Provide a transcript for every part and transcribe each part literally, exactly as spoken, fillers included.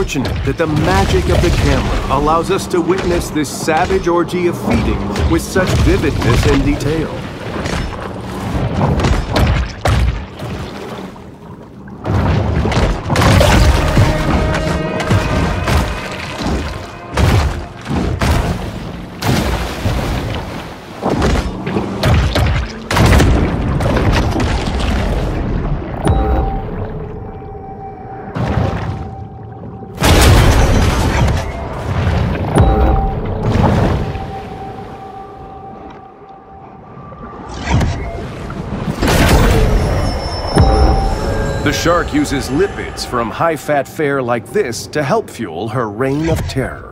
fortunate that the magic of the camera allows us to witness this savage orgy of feeding with such vividness and detail. The shark uses lipids from high-fat fare like this to help fuel her reign of terror.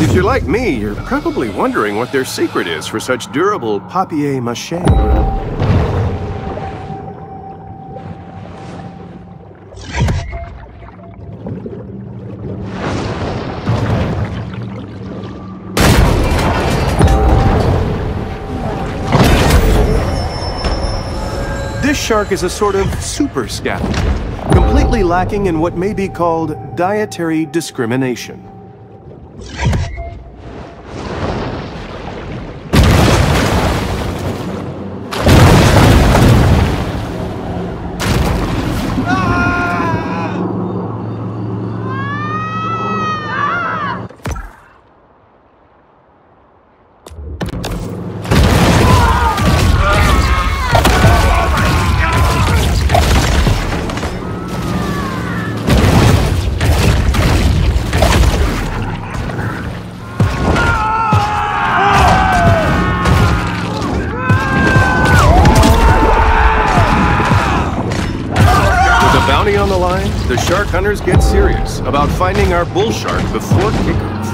If you're like me, you're probably wondering what their secret is for such durable papier-mâché. This shark is a sort of super scavenger, completely lacking in what may be called dietary discrimination. On the line, the shark hunters get serious about finding our bull shark before kickoff.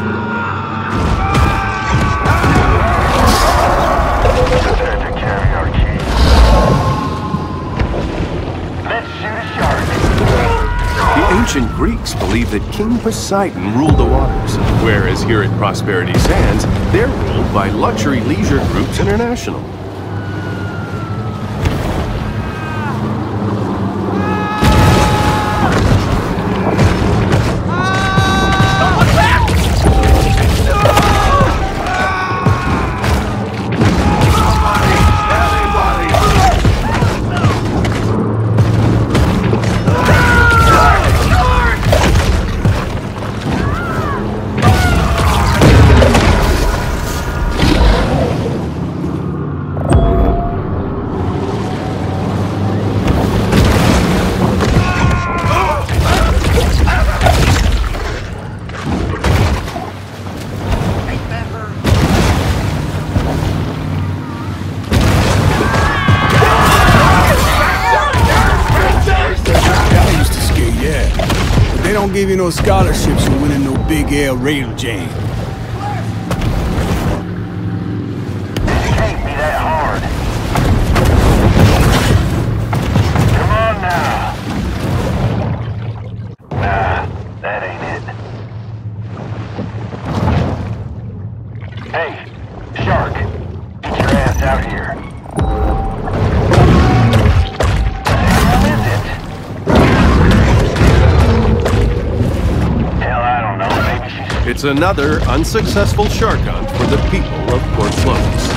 Prepare to carry our keys. Let's shoot a shark. The ancient Greeks believed that King Poseidon ruled the waters, whereas here at Prosperity Sands, they're ruled by Luxury Leisure Groups International. won't give you no scholarships for winning no big air rail jam. It's another unsuccessful shark hunt for the people of Port Clovis.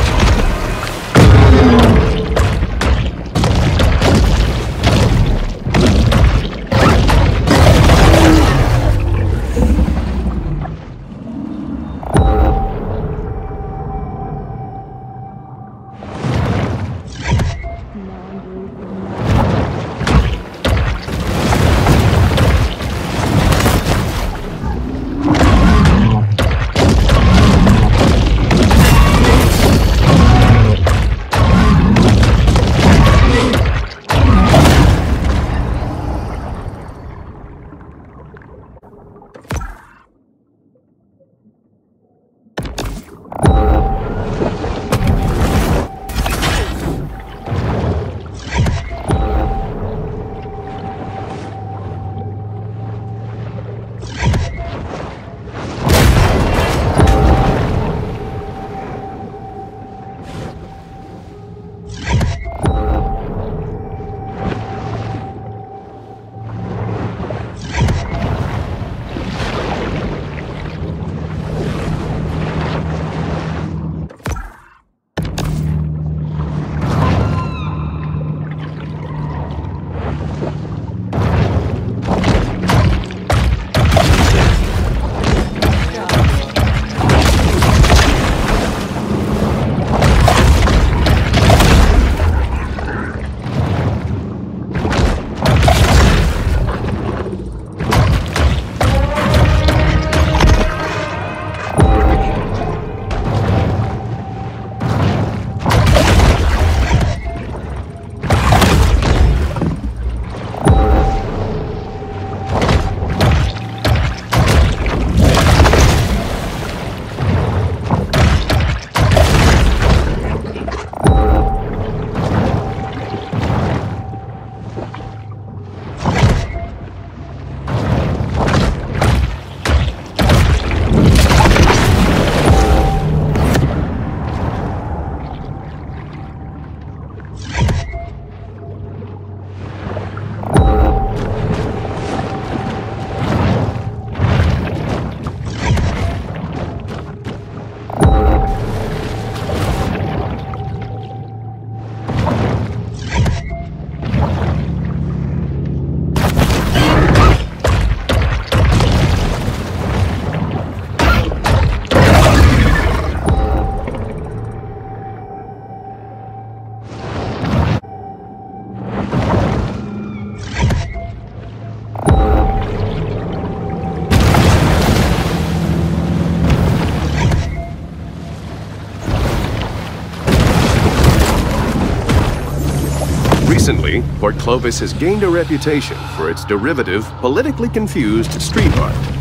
Recently, Port Clovis has gained a reputation for its derivative, politically confused street art.